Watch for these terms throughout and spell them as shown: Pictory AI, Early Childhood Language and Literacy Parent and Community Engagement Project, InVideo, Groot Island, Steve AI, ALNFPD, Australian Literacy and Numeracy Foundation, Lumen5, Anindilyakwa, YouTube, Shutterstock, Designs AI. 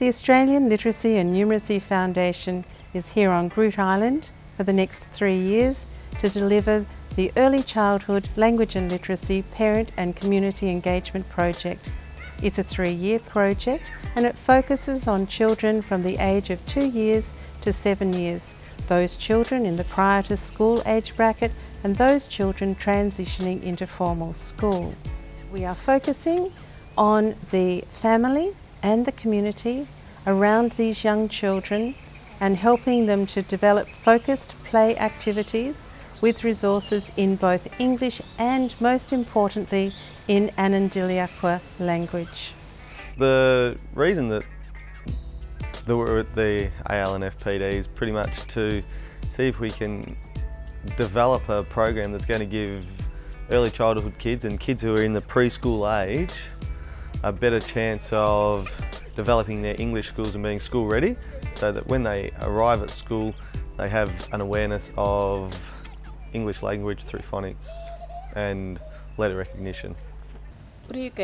The Australian Literacy and Numeracy Foundation is here on Groot Island for the next 3 years to deliver the Early Childhood Language and Literacy Parent and Community Engagement Project. It's a 3-year project and it focuses on children from the age of 2 years to 7 years, those children in the prior to school age bracket and those children transitioning into formal school. We are focusing on the family and the community around these young children and helping them to develop focused play activities with resources in both English and, most importantly, in Anindilyakwa language. The reason that we're at the ALNFPD is pretty much to see if we can develop a program that's going to give early childhood kids and kids who are in the preschool age a better chance of developing their English skills and being school ready, so that when they arrive at school they have an awareness of English language through phonics and letter recognition. It's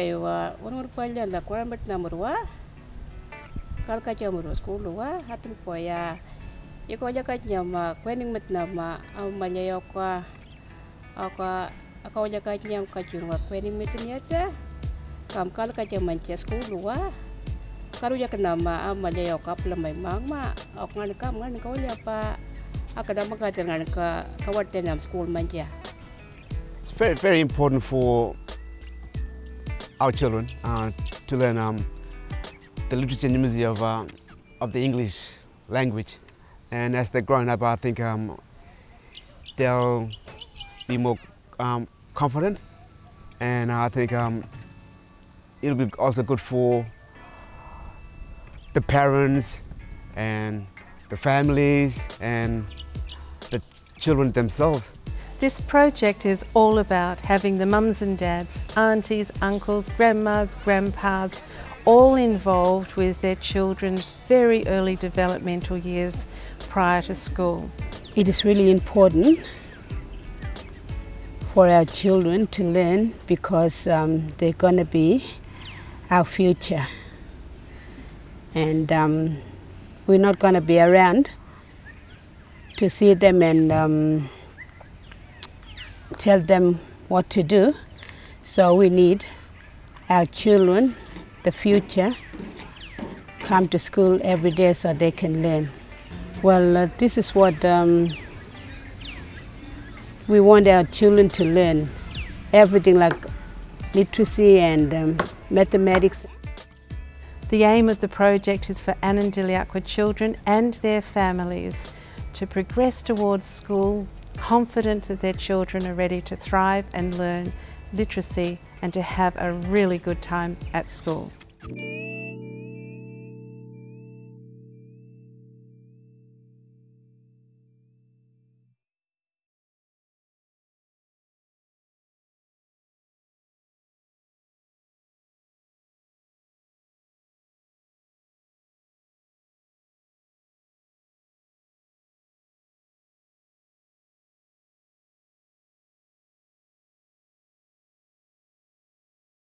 very important for our children to learn the literacy and numeracy of the English language, and as they're growing up I think they'll be more confident, and I think it'll be also good for the parents and the families and the children themselves. This project is all about having the mums and dads, aunties, uncles, grandmas, grandpas, all involved with their children's very early developmental years prior to school. It is really important for our children to learn, because they're going to be our future, and we're not going to be around to see them and tell them what to do. So we need our children, the future, come to school every day so they can learn. Well, this is what we want our children to learn, everything like literacy and mathematics. The aim of the project is for Anindilyakwa children and their families to progress towards school, confident that their children are ready to thrive and learn literacy and to have a really good time at school.